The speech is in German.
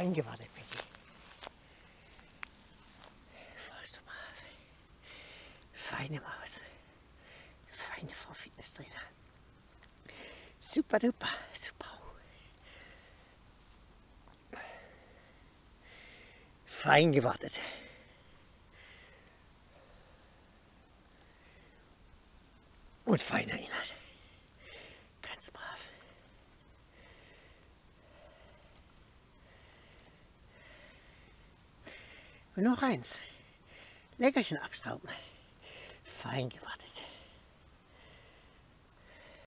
eingeweiht bin. Schaust du mal, feine Maus, feine Frau Fitnesstrainer. Super duper, super. Fein gewartet. Und feiner Inhalt. Ganz brav. Und noch eins. Leckerchen abstauben. Fein gewartet.